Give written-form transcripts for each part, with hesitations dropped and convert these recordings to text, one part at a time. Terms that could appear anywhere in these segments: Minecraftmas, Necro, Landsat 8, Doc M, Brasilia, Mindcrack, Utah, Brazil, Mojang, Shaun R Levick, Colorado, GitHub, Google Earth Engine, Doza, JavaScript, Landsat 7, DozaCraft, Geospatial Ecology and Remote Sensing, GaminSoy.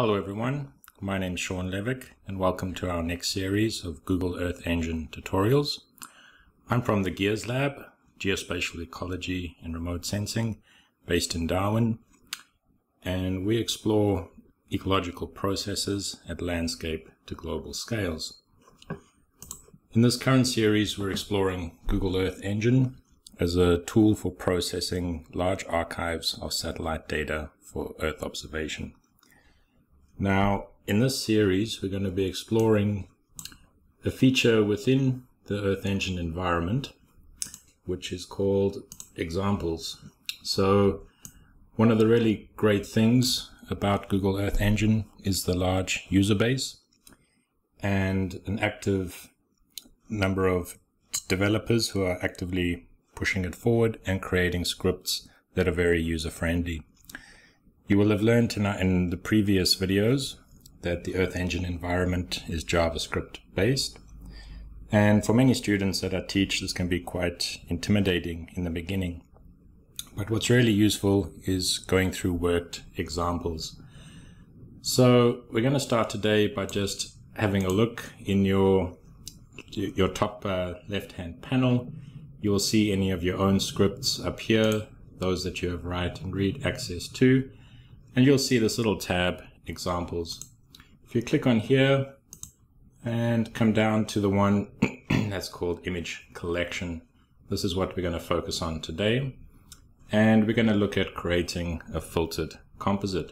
Hello everyone, my name is Shaun Levick and welcome to our next series of Google Earth Engine tutorials. I'm from the GEARS Lab, Geospatial Ecology and Remote Sensing, based in Darwin, and we explore ecological processes at landscape to global scales. In this current series we're exploring Google Earth Engine as a tool for processing large archives of satellite data for Earth observation. Now, in this series, we're going to be exploring a feature within the Earth Engine environment, which is called examples. So one of the really great things about Google Earth Engine is the large user base and an active number of developers who are actively pushing it forward and creating scripts that are very user-friendly. You will have learned in the previous videos that the Earth Engine environment is JavaScript based. And for many students that I teach, this can be quite intimidating in the beginning. But what's really useful is going through worked examples. So we're going to start today by just having a look in your top left-hand panel. You will see any of your own scripts up here, those that you have write and read access to. And you'll see this little tab, Examples. If you click on here and come down to the one that's called Image Collection, this is what we're going to focus on today. And we're going to look at creating a filtered composite.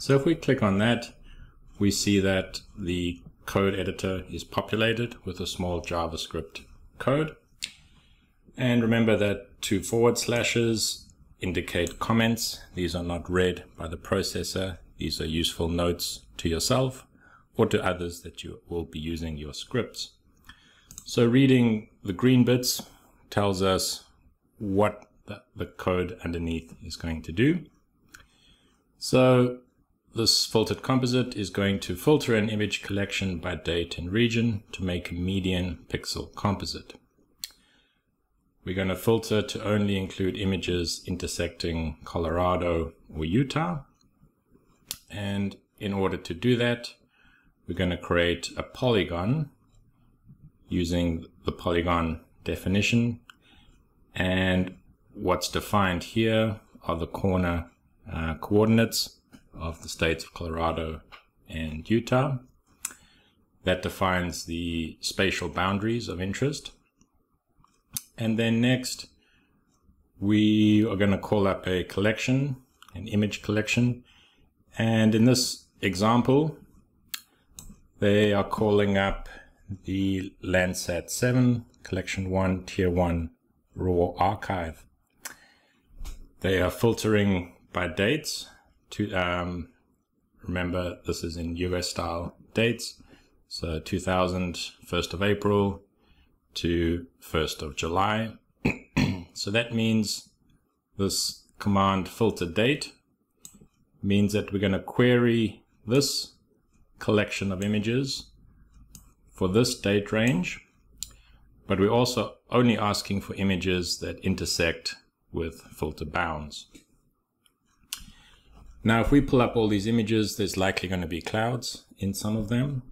So if we click on that, we see that the code editor is populated with a small JavaScript code. And remember that 2 forward slashes indicate comments. These are not read by the processor. These are useful notes to yourself or to others that you will be using your scripts. So reading the green bits tells us what the code underneath is going to do. So this filtered composite is going to filter an image collection by date and region to make a median pixel composite. We're going to filter to only include images intersecting Colorado or Utah. And in order to do that, we're going to create a polygon using the polygon definition. And what's defined here are the corner coordinates of the states of Colorado and Utah. That defines the spatial boundaries of interest. And then next, we are going to call up a collection, an image collection. And in this example, they are calling up the Landsat 7 collection 1 tier 1 raw archive. They are filtering by dates to, remember this is in US style dates. So 2000, 1st of April, to 1st of July. So that means this command filter date means that we're going to query this collection of images for this date range, but we're also only asking for images that intersect with filter bounds. Now, if we pull up all these images, there's likely going to be clouds in some of them.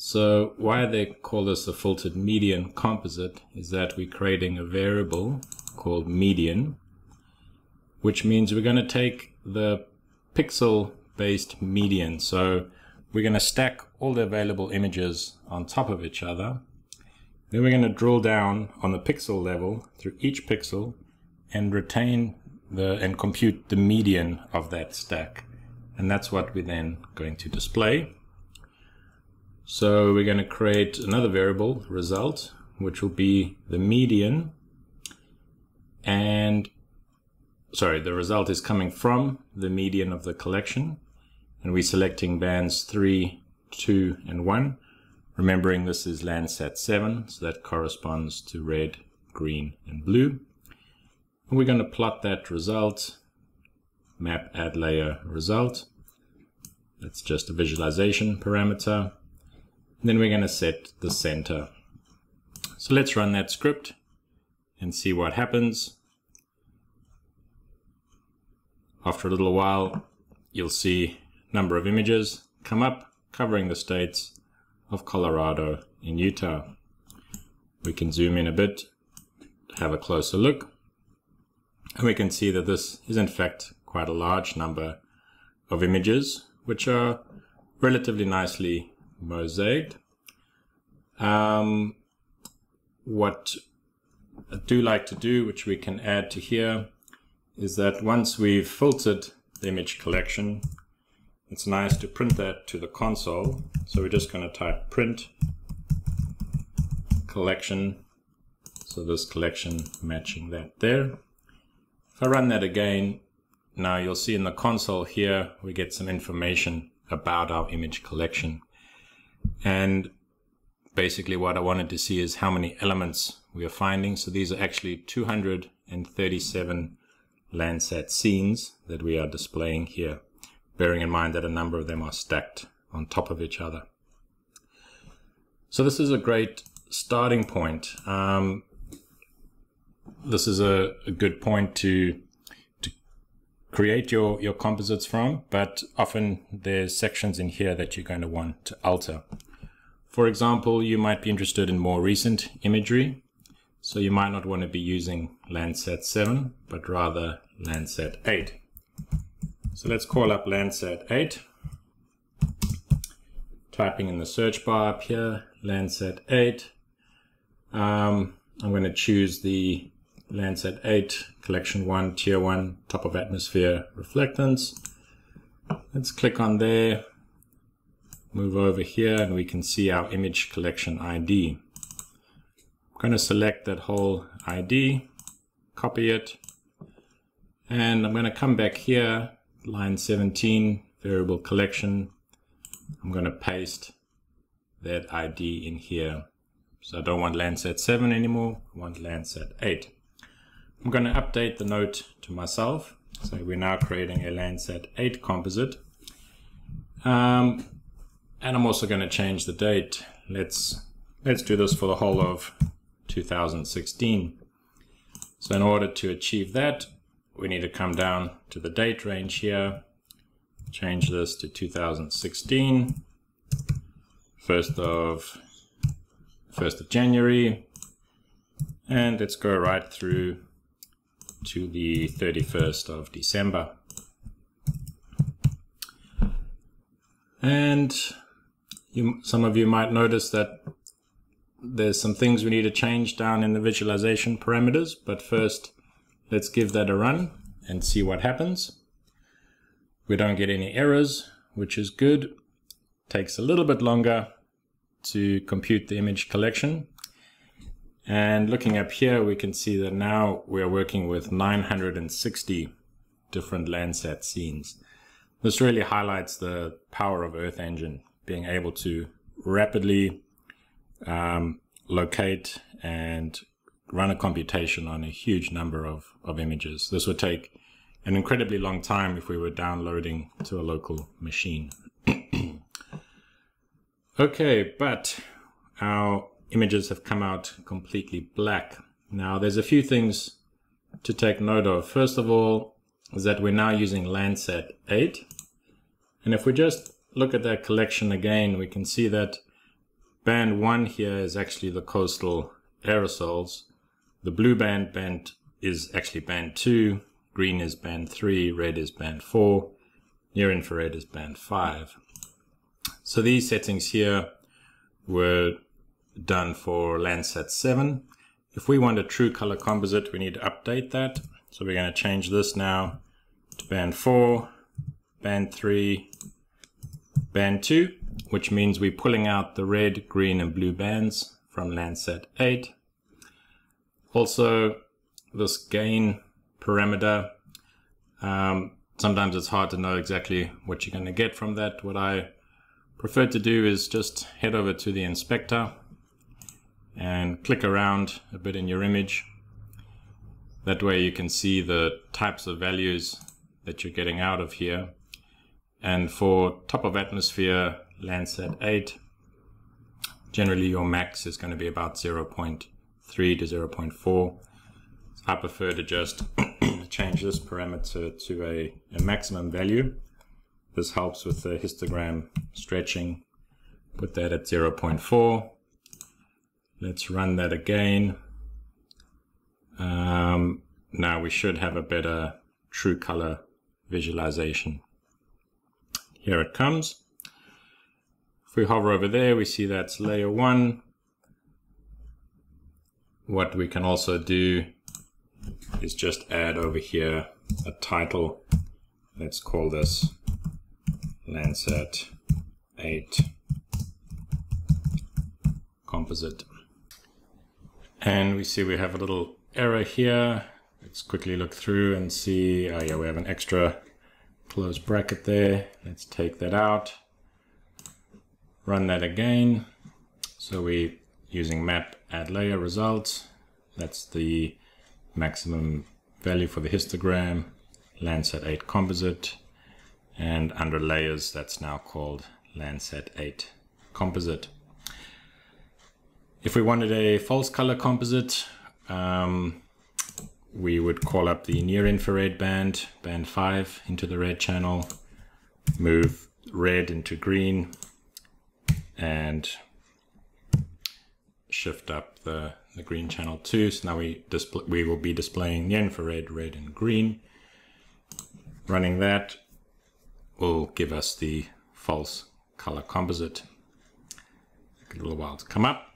So why they call this a filtered median composite is that we're creating a variable called median, which means we're going to take the pixel-based median. So we're going to stack all the available images on top of each other. Then we're going to drill down on the pixel level through each pixel and retain and compute the median of that stack. And that's what we're then going to display. So we're going to create another variable, result, which will be the median. And sorry, the result is coming from the median of the collection. And we're selecting bands 3, 2, and 1. Remembering this is Landsat 7, so that corresponds to red, green, and blue. And we're going to plot that result, map add layer result. That's just a visualization parameter. And then we're going to set the center. So let's run that script and see what happens. After a little while, you'll see number of images come up, covering the states of Colorado and Utah. We can zoom in a bit to have a closer look, and we can see that this is in fact quite a large number of images, which are relatively nicely mosaiced. What I do like to do, which we can add to here, is that once we've filtered the image collection, it's nice to print that to the console. So we're just going to type print collection, so this collection matching that there. If I run that again, now you'll see in the console here we get some information about our image collection, and basically what I wanted to see is how many elements we are finding. So these are actually 237 Landsat scenes that we are displaying here, bearing in mind that a number of them are stacked on top of each other. So this is a great starting point. This is a good point to create your composites from, but often there's sections in here that you're going to want to alter. For example, you might be interested in more recent imagery, so you might not want to be using Landsat 7, but rather Landsat 8. So let's call up Landsat 8, typing in the search bar up here, Landsat 8. I'm going to choose the Landsat 8 collection 1, tier 1, top of atmosphere reflectance. Let's click on there, move over here, and we can see our image collection ID. I'm going to select that whole ID, copy it, and I'm going to come back here, line 17, variable collection. I'm going to paste that ID in here. So I don't want Landsat 7 anymore, I want Landsat 8. I'm going to update the note to myself. So we're now creating a Landsat 8 composite. And I'm also going to change the date. Let's do this for the whole of 2016. So in order to achieve that, we need to come down to the date range here, change this to 2016, 1st of January, and let's go right through to the 31st of December. And some of you might notice that there's some things we need to change down in the visualization parameters, but first let's give that a run and see what happens. We don't get any errors, which is good. Takes a little bit longer to compute the image collection. And looking up here, we can see that now we're working with 960 different Landsat scenes. This really highlights the power of Earth Engine, being able to rapidly locate and run a computation on a huge number of images. This would take an incredibly long time if we were downloading to a local machine. Okay, but our images have come out completely black. Now there's a few things to take note of. First of all is that we're now using Landsat 8. And if we just look at that collection again, we can see that band 1 here is actually the coastal aerosols. The blue band is actually band 2, green is band 3, red is band 4, near infrared is band 5. So these settings here were done for Landsat 7. If we want a true color composite, we need to update that. So we're going to change this now to band 4, band 3, band 2, which means we're pulling out the red, green and blue bands from Landsat 8. Also, this gain parameter, sometimes it's hard to know exactly what you're going to get from that. What I prefer to do is just head over to the inspector and click around a bit in your image. That way you can see the types of values that you're getting out of here. And for top of atmosphere Landsat 8, generally your max is going to be about 0.3 to 0.4. So I prefer to just change this parameter to a maximum value. This helps with the histogram stretching. Put that at 0.4. Let's run that again. Now we should have a better true color visualization. Here it comes. If we hover over there, we see that's layer one. What we can also do is just add over here a title. Let's call this Landsat 8 Composite. And we see we have a little error here. Let's quickly look through and see, oh yeah, we have an extra close bracket there. Let's take that out, run that again. So we're using map add layer results. That's the maximum value for the histogram, Landsat 8 composite. And under layers, that's now called Landsat 8 composite. If we wanted a false color composite, we would call up the near infrared band, band 5, into the red channel, move red into green, and shift up the green channel too. So now we will be displaying near infrared, red and green. Running that will give us the false color composite. Take a little while to come up.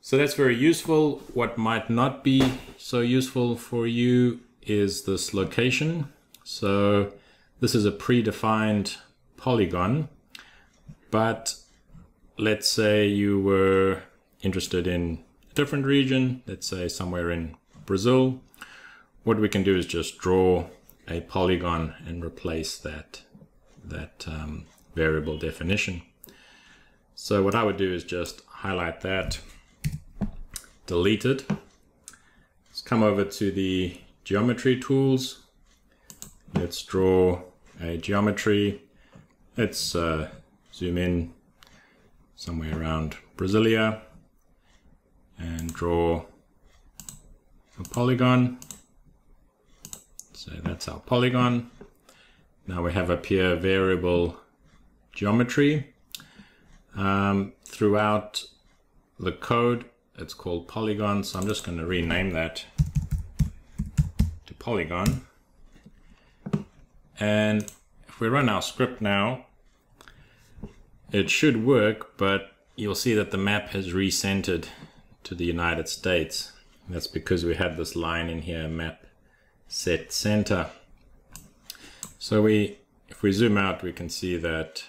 So that's very useful. What might not be so useful for you is this location. So this is a predefined polygon, but let's say you were interested in a different region, let's say somewhere in Brazil. What we can do is just draw a polygon and replace that variable definition. So what I would do is just highlight that. Deleted. Let's come over to the geometry tools. Let's draw a geometry. Let's zoom in somewhere around Brasilia and draw a polygon. So that's our polygon. Now we have up here variable geometry. Throughout the code, it's called polygon, so I'm just going to rename that to polygon. And if we run our script now, it should work, but you'll see that the map has recentered to the United States. That's because we had this line in here, map set center. So if we zoom out, we can see that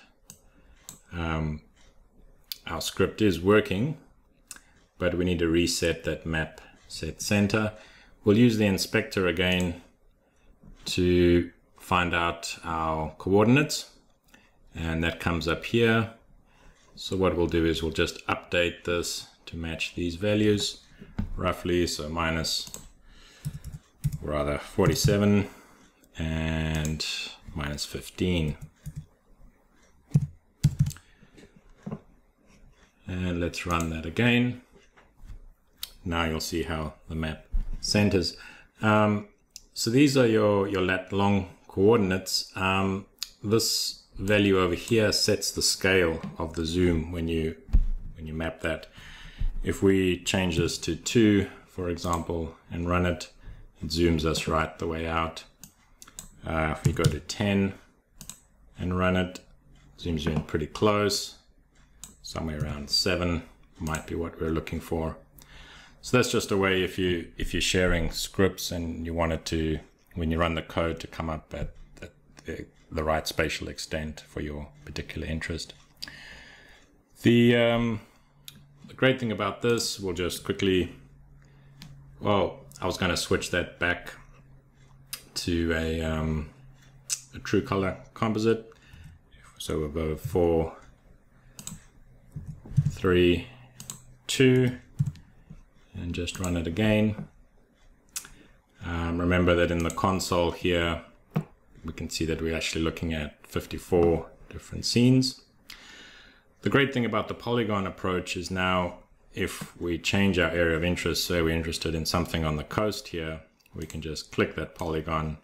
our script is working, but we need to reset that map set center. We'll use the inspector again to find out our coordinates, and that comes up here. So what we'll do is we'll just update this to match these values roughly. So minus, or rather 47 and minus 15. And let's run that again. Now you'll see how the map centers. So these are your lat long coordinates. This value over here sets the scale of the zoom when you map that. If we change this to 2, for example, and run it, it zooms us right the way out. If we go to 10 and run it, zooms in pretty close. Somewhere around 7 might be what we're looking for. So that's just a way if you're sharing scripts and you want it to, when you run the code, to come up at the right spatial extent for your particular interest. The great thing about this, we'll just quickly, well, I was going to switch that back to a true color composite. So we'll go 4, 3, 2. And just run it again. Remember that in the console here, we can see that we're actually looking at 54 different scenes. The great thing about the polygon approach is now, if we change our area of interest, so we're interested in something on the coast here, we can just click that polygon,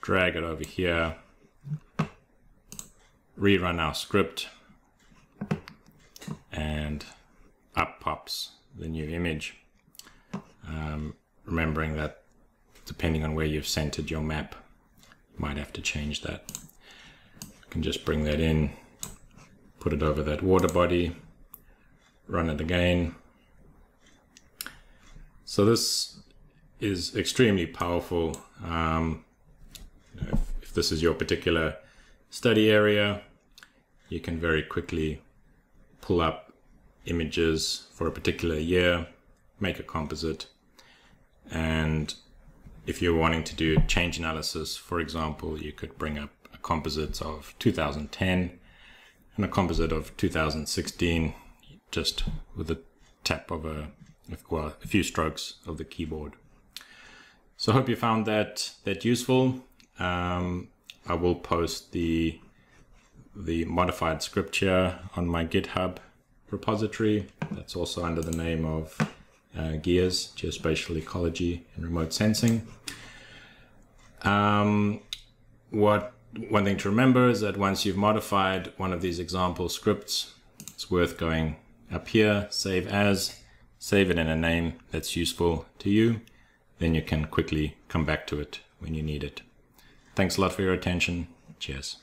drag it over here, rerun our script, and up pops the new image. Remembering that depending on where you've centered your map, you might have to change that. You can just bring that in, put it over that water body, run it again. So this is extremely powerful. If this is your particular study area, you can very quickly pull up images for a particular year, make a composite, and if you're wanting to do change analysis, for example, you could bring up a composite of 2010 and a composite of 2016 just with a tap of a few strokes of the keyboard. So I hope you found that useful. I will post the modified script here on my GitHub repository. That's also under the name of GEARS, Geospatial Ecology and Remote Sensing. One thing to remember is that once you've modified one of these example scripts, it's worth going up here, save as, save it in a name that's useful to you. Then you can quickly come back to it when you need it. Thanks a lot for your attention. Cheers.